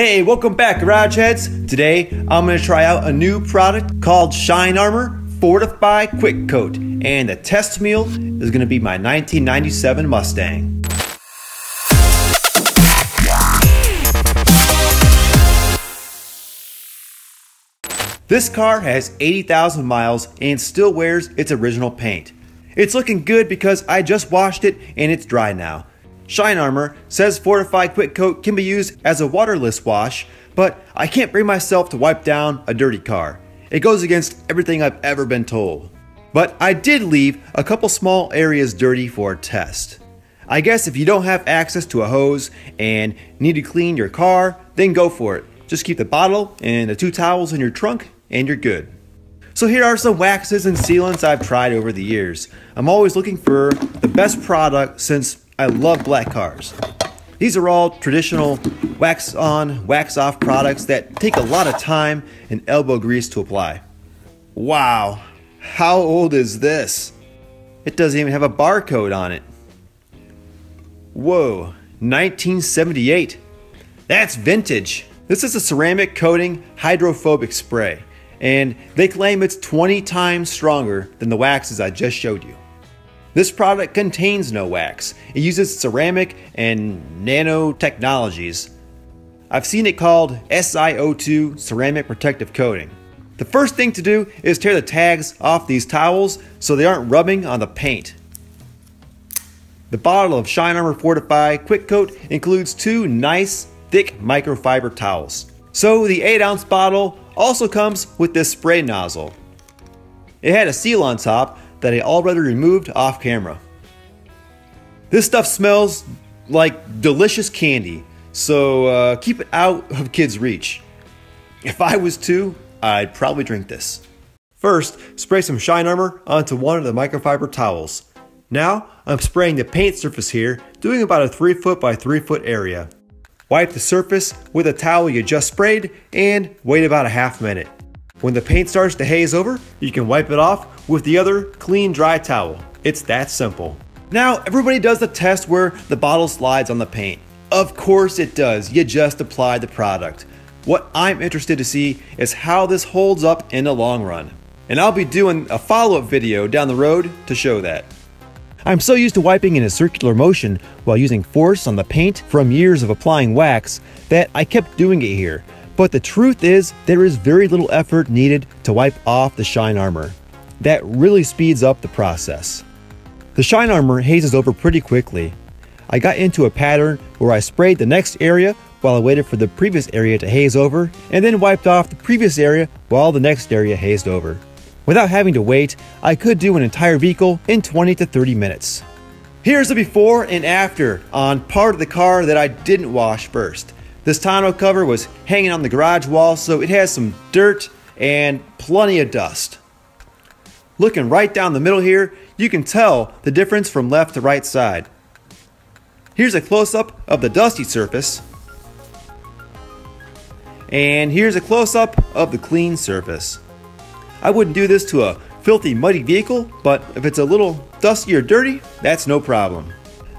Hey, welcome back, Garage Heads. Today, I'm gonna try out a new product called Shine Armor Fortify Quick Coat, and the test meal is gonna be my 1997 Mustang. This car has 80,000 miles and still wears its original paint. It's looking good because I just washed it and it's dry now. Shine Armor says Fortify Quick Coat can be used as a waterless wash, but I can't bring myself to wipe down a dirty car. It goes against everything I've ever been told. But I did leave a couple small areas dirty for a test. I guess if you don't have access to a hose and need to clean your car, then go for it. Just keep the bottle and the two towels in your trunk and you're good. So here are some waxes and sealants I've tried over the years. I'm always looking for the best product since I love black cars. These are all traditional wax on, wax off products that take a lot of time and elbow grease to apply. Wow, how old is this? It doesn't even have a barcode on it. Whoa, 1978. That's vintage. This is a ceramic coating hydrophobic spray, and they claim it's 20 times stronger than the waxes I just showed you. This product contains no wax. It uses ceramic and nanotechnologies. I've seen it called SiO2 Ceramic Protective Coating. The first thing to do is tear the tags off these towels so they aren't rubbing on the paint. The bottle of Shine Armor Fortify Quick Coat includes two nice, thick microfiber towels. So the 8-ounce bottle also comes with this spray nozzle. It had a seal on top that I already removed off camera. This stuff smells like delicious candy, so keep it out of kids' reach. If I was two, I'd probably drink this. First, spray some Shine Armor onto one of the microfiber towels. Now, I'm spraying the paint surface here, doing about a 3-foot by 3-foot area. Wipe the surface with a towel you just sprayed and wait about a half minute. When the paint starts to haze over, you can wipe it off with the other clean dry towel. It's that simple. Now everybody does the test where the bottle slides on the paint. Of course it does, you just applied the product. What I'm interested to see is how this holds up in the long run. And I'll be doing a follow-up video down the road to show that. I'm so used to wiping in a circular motion while using force on the paint from years of applying wax that I kept doing it here, but the truth is there is very little effort needed to wipe off the Shine Armor. That really speeds up the process. The Shine Armor hazes over pretty quickly. I got into a pattern where I sprayed the next area while I waited for the previous area to haze over and then wiped off the previous area while the next area hazed over. Without having to wait, I could do an entire vehicle in 20 to 30 minutes. Here's the before and after on part of the car that I didn't wash first. This tonneau cover was hanging on the garage wall, so it has some dirt and plenty of dust. Looking right down the middle here, you can tell the difference from left to right side. Here's a close-up of the dusty surface. And here's a close-up of the clean surface. I wouldn't do this to a filthy, muddy vehicle, but if it's a little dusty or dirty, that's no problem.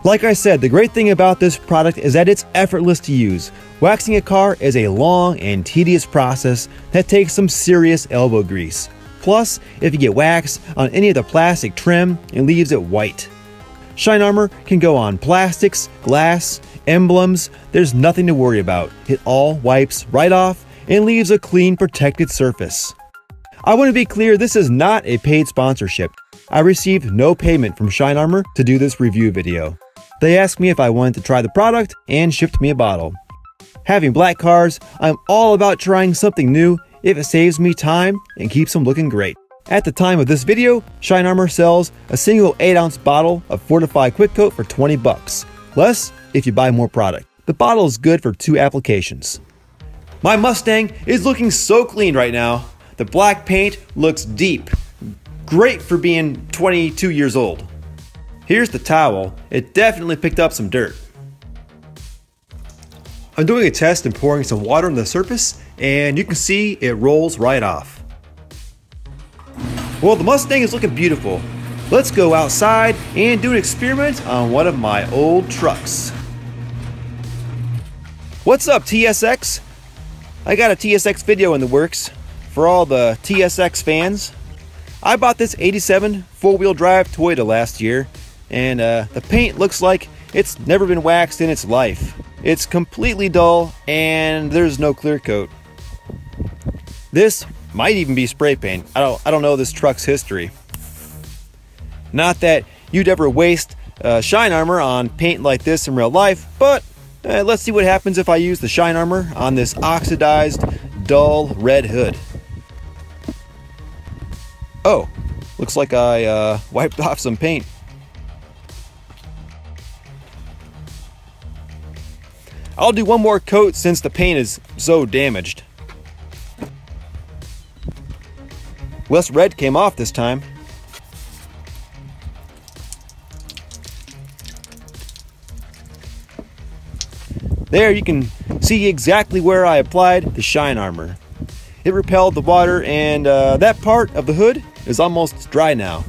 Like I said, the great thing about this product is that it's effortless to use. Waxing a car is a long and tedious process that takes some serious elbow grease. Plus, if you get wax on any of the plastic trim, it leaves it white. Shine Armor can go on plastics, glass, emblems. There's nothing to worry about. It all wipes right off and leaves a clean, protected surface. I want to be clear, this is not a paid sponsorship. I received no payment from Shine Armor to do this review video. They asked me if I wanted to try the product and shipped me a bottle. Having black cars, I'm all about trying something new if it saves me time and keeps them looking great. At the time of this video, Shine Armor sells a single 8-ounce bottle of Fortify Quick Coat for 20 bucks, less if you buy more product. The bottle is good for 2 applications. My Mustang is looking so clean right now. The black paint looks deep, great for being 22 years old. Here's the towel, it definitely picked up some dirt. I'm doing a test and pouring some water on the surface and you can see it rolls right off. Well, the Mustang is looking beautiful. Let's go outside and do an experiment on one of my old trucks. What's up, TSX? I got a TSX video in the works for all the TSX fans. I bought this 87 four-wheel drive Toyota last year, and the paint looks like it's never been waxed in its life. It's completely dull and there's no clear coat. This might even be spray paint. I don't know this truck's history. Not that you'd ever waste shine armor on paint like this in real life, but let's see what happens if I use the shine armor on this oxidized, dull red hood. Oh, looks like I wiped off some paint. I'll do one more coat since the paint is so damaged. Less red came off this time. There you can see exactly where I applied the shine armor. It repelled the water, and that part of the hood is almost dry now.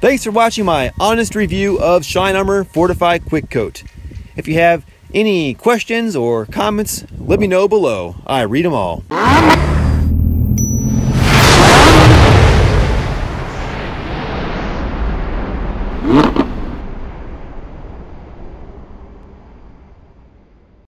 Thanks for watching my honest review of Shine Armor Fortify Quick Coat. If you have any questions or comments, let me know below. I read them all.